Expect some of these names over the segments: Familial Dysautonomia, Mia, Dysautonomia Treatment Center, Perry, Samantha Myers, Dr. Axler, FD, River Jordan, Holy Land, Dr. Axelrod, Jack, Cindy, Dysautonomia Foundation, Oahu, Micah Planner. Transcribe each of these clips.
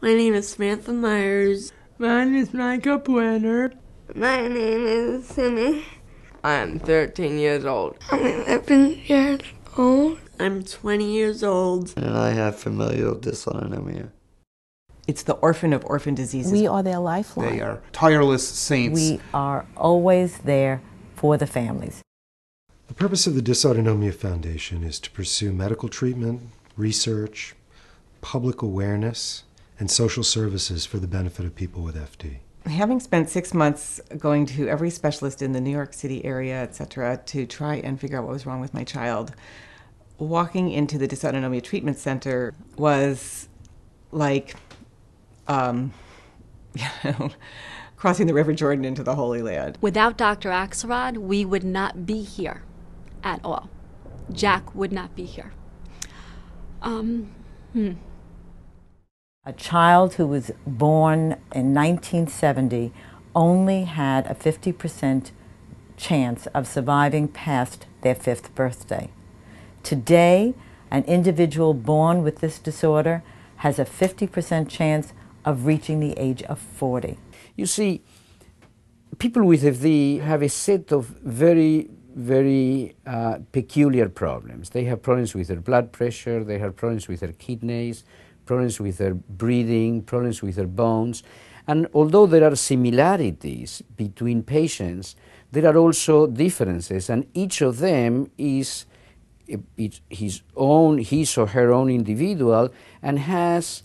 My name is Samantha Myers. Mine is Micah Planner. My name is Cindy. I am 13 years old. I'm 11 years old. I'm 20 years old. And I have familial dysautonomia. It's the orphan of orphan diseases. We are their lifeline. They are tireless saints. We are always there for the families. The purpose of the Dysautonomia Foundation is to pursue medical treatment, research, public awareness, and social services for the benefit of people with FD. Having spent 6 months going to every specialist in the New York City area, etc., to try and figure out what was wrong with my child, walking into the Dysautonomia Treatment Center was like crossing the River Jordan into the Holy Land. Without Dr. Axelrod, we would not be here at all. Jack would not be here. A child who was born in 1970 only had a 50% chance of surviving past their 5th birthday. Today, an individual born with this disorder has a 50% chance of reaching the age of 40. You see, people with FD have a set of very, very peculiar problems. They have problems with their blood pressure, they have problems with their kidneys, problems with their breathing, problems with their bones. And although there are similarities between patients, there are also differences, and each of them is his or her own individual and has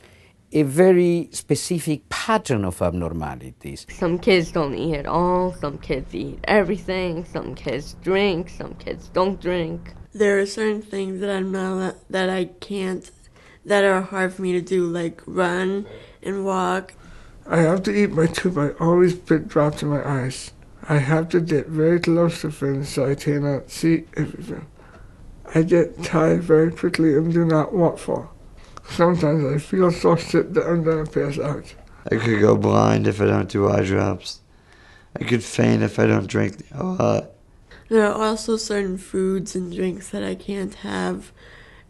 a very specific pattern of abnormalities. Some kids don't eat at all, some kids eat everything, some kids drink, some kids don't drink. There are certain things that that are hard for me to do, like run and walk. I have to eat my tube. I always put drops in my eyes. I have to get very close to things so I cannot see everything. I get tired very quickly and do not walk far. Sometimes I feel so sick that I'm going to pass out. I could go blind if I don't do eye drops. I could faint if I don't drink a lot. There are also certain foods and drinks that I can't have,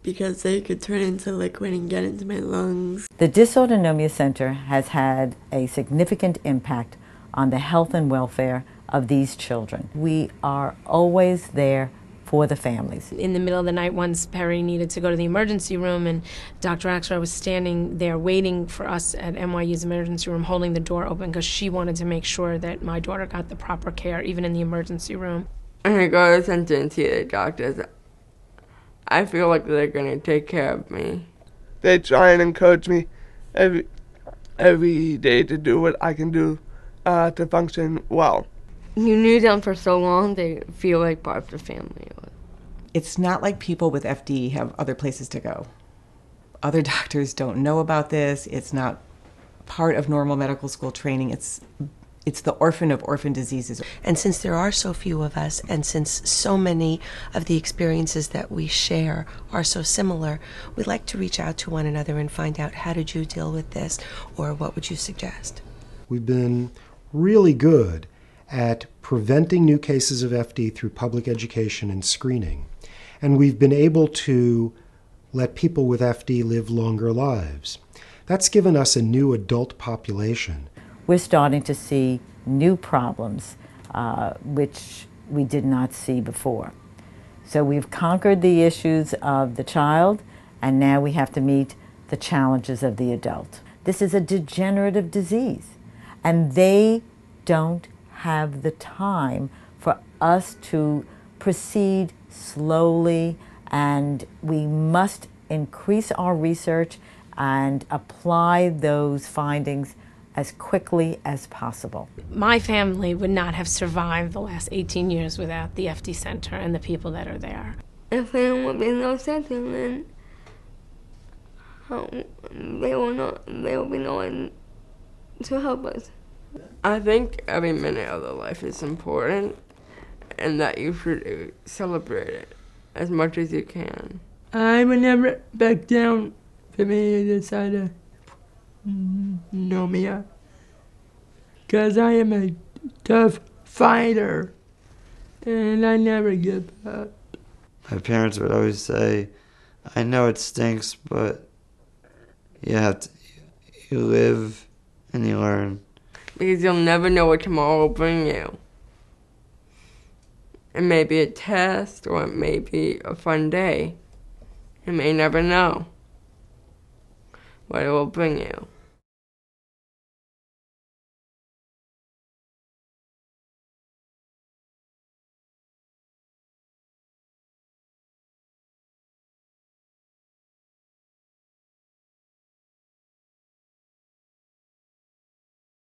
because they could turn into liquid and get into my lungs. The Dysautonomia Center has had a significant impact on the health and welfare of these children. We are always there for the families. In the middle of the night, once Perry needed to go to the emergency room, and Dr. Axler was standing there waiting for us at NYU's emergency room, holding the door open because she wanted to make sure that my daughter got the proper care, even in the emergency room. I go to center and see the doctors. I feel like they're going to take care of me. They try and encourage me every day to do what I can do to function well. You knew them for so long, they feel like part of the family. It's not like people with FD have other places to go. Other doctors don't know about this. It's not part of normal medical school training. It's the orphan of orphan diseases. And since there are so few of us, and since so many of the experiences that we share are so similar, we like to reach out to one another and find out, how did you deal with this, or what would you suggest? We've been really good at preventing new cases of FD through public education and screening. And we've been able to let people with FD live longer lives. That's given us a new adult population. We're starting to see new problems, which we did not see before. So we've conquered the issues of the child, and now we have to meet the challenges of the adult. This is a degenerative disease, and they don't have the time for us to proceed slowly, and we must increase our research and apply those findings as quickly as possible. My family would not have survived the last 18 years without the FD Center and the people that are there. If there would be no center, then there will be no one to help us. I think every minute of their life is important, and that you should celebrate it as much as you can. I would never back down for me to decide to know Mia, because I am a tough fighter and I never give up. My parents would always say, I know it stinks, but you have to, You live and you learn. Because you'll never know what tomorrow will bring you. It may be a test, or it may be a fun day. You may never know what it will bring you.